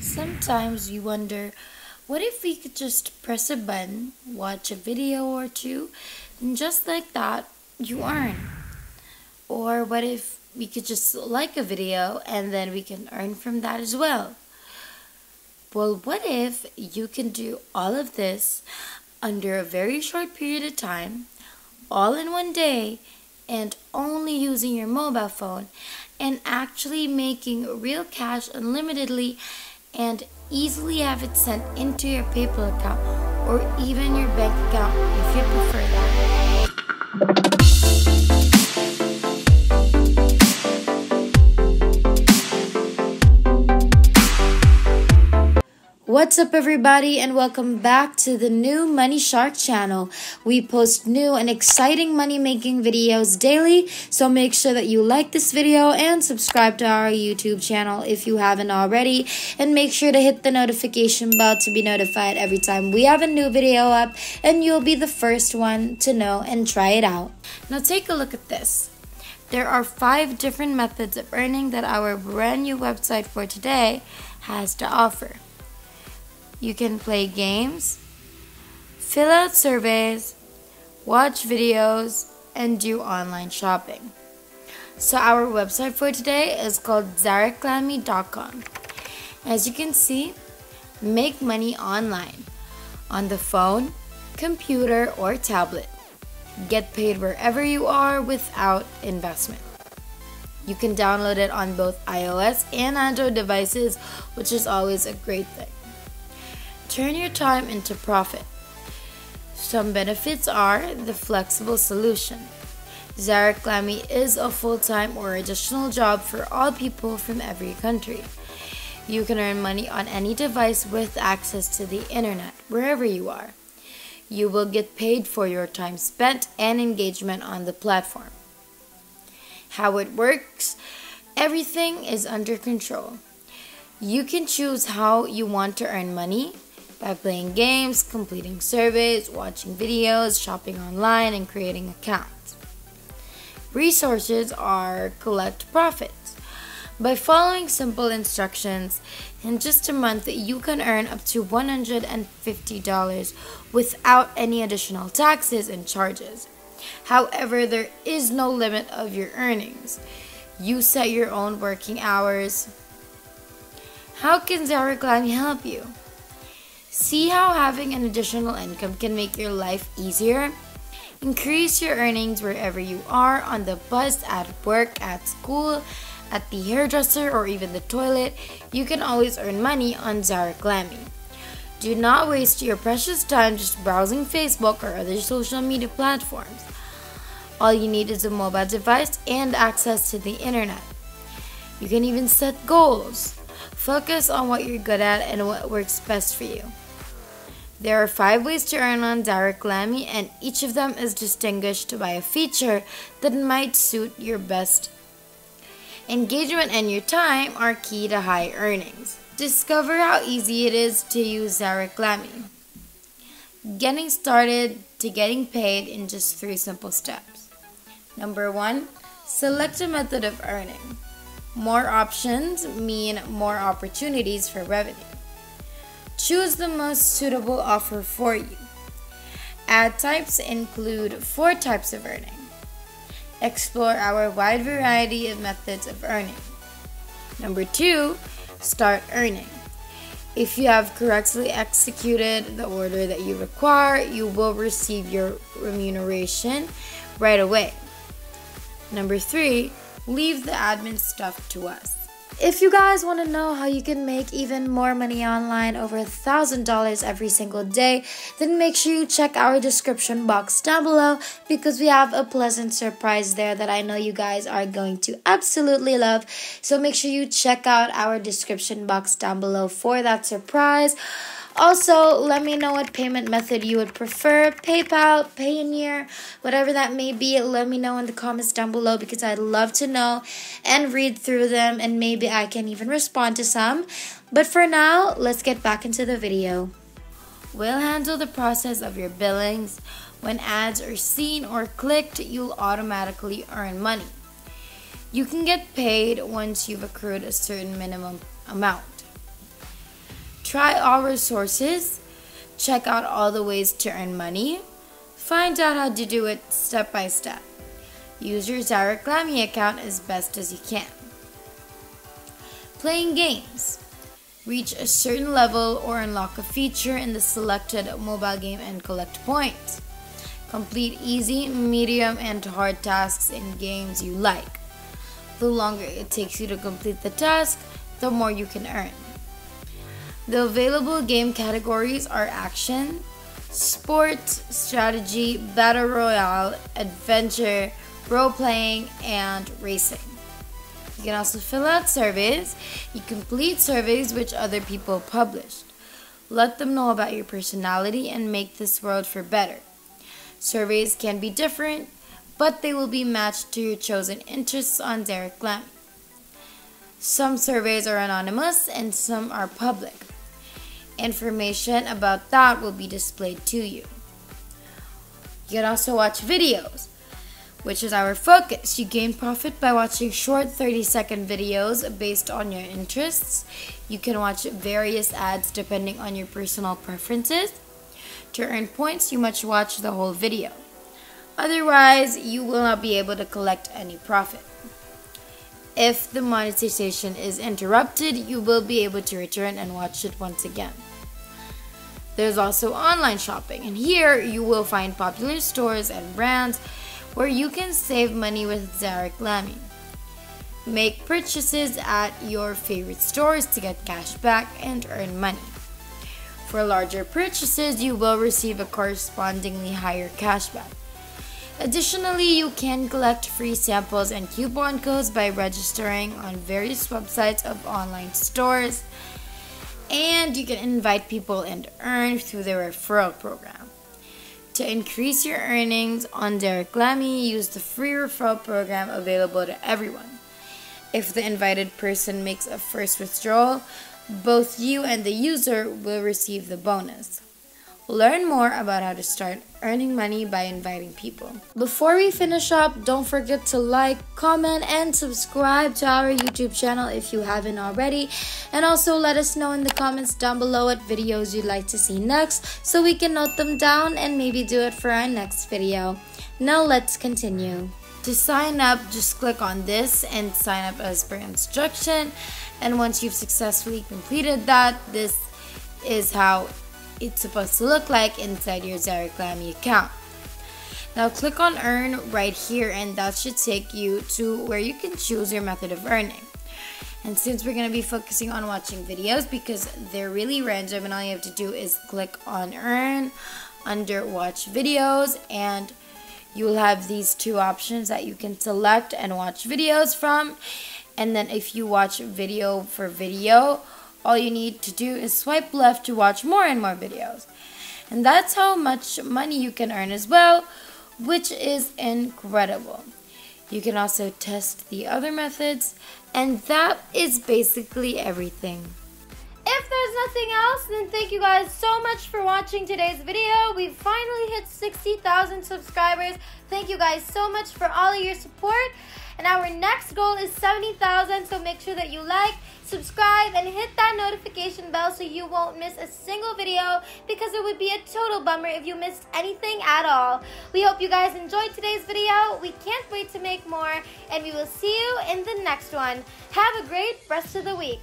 Sometimes you wonder, what if we could just press a button, watch a video or two, and just like that, you earn? Or what if we could just like a video and then we can earn from that as well? Well, what if you can do all of this under a very short period of time, all in one day, and only using your mobile phone, and actually making real cash unlimitedly and easily have it sent into your PayPal account or even your bank account if you prefer that? What's up, everybody, and welcome back to the new Money Shark channel. We post new and exciting money making videos daily, so make sure that you like this video and subscribe to our YouTube channel if you haven't already, and make sure to hit the notification bell to be notified every time we have a new video up, and you'll be the first one to know and try it out. Now take a look at this. There are 5 different methods of earning that our brand new website for today has to offer. You can play games, fill out surveys, watch videos, and do online shopping. So our website for today is called Zareklami.com. As you can see, make money online, on the phone, computer, or tablet. Get paid wherever you are without investment. You can download it on both iOS and Android devices, which is always a great thing. Turn your time into profit. Some benefits are the flexible solution. Zareklami is a full-time or additional job for all people from every country. You can earn money on any device with access to the internet, wherever you are. You will get paid for your time spent and engagement on the platform. How it works? Everything is under control. You can choose how you want to earn money, by playing games, completing surveys, watching videos, shopping online, and creating accounts. Resources are collect profits. By following simple instructions, in just a month you can earn up to $150 without any additional taxes and charges. However, there is no limit of your earnings. You set your own working hours. How can Zareklami help you? See how having an additional income can make your life easier? Increase your earnings wherever you are, on the bus, at work, at school, at the hairdresser, or even the toilet. You can always earn money on Zareklami. Do not waste your precious time just browsing Facebook or other social media platforms. All you need is a mobile device and access to the internet. You can even set goals. Focus on what you're good at and what works best for you. There are 5 ways to earn on Zareklami, and each of them is distinguished by a feature that might suit your best. Engagement and your time are key to high earnings. Discover how easy it is to use Zareklami. Getting started to getting paid in just 3 simple steps. Number 1, select a method of earning. More options mean more opportunities for revenue. Choose the most suitable offer for you. Ad types include 4 types of earning. Explore our wide variety of methods of earning. Number 2, start earning. If you have correctly executed the order that you require, you will receive your remuneration right away. Number 3, leave the admin stuff to us. If you guys want to know how you can make even more money online, over $1,000 every single day, then make sure you check our description box down below, because we have a pleasant surprise there that I know you guys are going to absolutely love. So make sure you check out our description box down below for that surprise. Also, let me know what payment method you would prefer, PayPal, Payoneer, whatever that may be. Let me know in the comments down below, because I'd love to know and read through them, and maybe I can even respond to some. But for now, let's get back into the video. We'll handle the process of your billings. When ads are seen or clicked, you'll automatically earn money. You can get paid once you've accrued a certain minimum amount. Try all resources, check out all the ways to earn money, find out how to do it step by step. Use your Zareklami account as best as you can. Playing games. Reach a certain level or unlock a feature in the selected mobile game and collect points. Complete easy, medium, and hard tasks in games you like. The longer it takes you to complete the task, the more you can earn. The available game categories are action, sports, strategy, battle royale, adventure, role-playing, and racing. You can also fill out surveys. You complete surveys which other people published. Let them know about your personality and make this world for better. Surveys can be different, but they will be matched to your chosen interests on Zareklami. Some surveys are anonymous and some are public. Information about that will be displayed to you. You can also watch videos, which is our focus. You gain profit by watching short 30-second videos based on your interests. You can watch various ads depending on your personal preferences. To earn points, you must watch the whole video. Otherwise, you will not be able to collect any profit. If the monetization is interrupted, you will be able to return and watch it once again. There's also online shopping, and here you will find popular stores and brands where you can save money with Zareklami. Make purchases at your favorite stores to get cash back and earn money. For larger purchases, you will receive a correspondingly higher cashback. Additionally, you can collect free samples and coupon codes by registering on various websites of online stores, and you can invite people and earn through the referral program. To increase your earnings on Zareklami, use the free referral program available to everyone. If the invited person makes a first withdrawal, both you and the user will receive the bonus. Learn more about how to start earning money by inviting people. Before we finish up, don't forget to like, comment, and subscribe to our YouTube channel if you haven't already. And also let us know in the comments down below what videos you'd like to see next so we can note them down and maybe do it for our next video. Now let's continue. To sign up, just click on this and sign up as per instruction. And once you've successfully completed that, this is how it's supposed to look like inside your Zareklami account. Now click on earn right here, and that should take you to where you can choose your method of earning. And since we're going to be focusing on watching videos because they're really random, and all you have to do is click on earn under watch videos, and you'll have these two options that you can select and watch videos from. And then if you watch video for video, all you need to do is swipe left to watch more and more videos. And that's how much money you can earn as well, which is incredible. You can also test the other methods, and that is basically everything. If there's nothing else, then thank you guys so much for watching today's video. We finally hit 60,000 subscribers. Thank you guys so much for all of your support. And our next goal is 70,000, so make sure that you like, subscribe, and hit that notification bell so you won't miss a single video, because it would be a total bummer if you missed anything at all. We hope you guys enjoyed today's video. We can't wait to make more, and we will see you in the next one. Have a great rest of the week.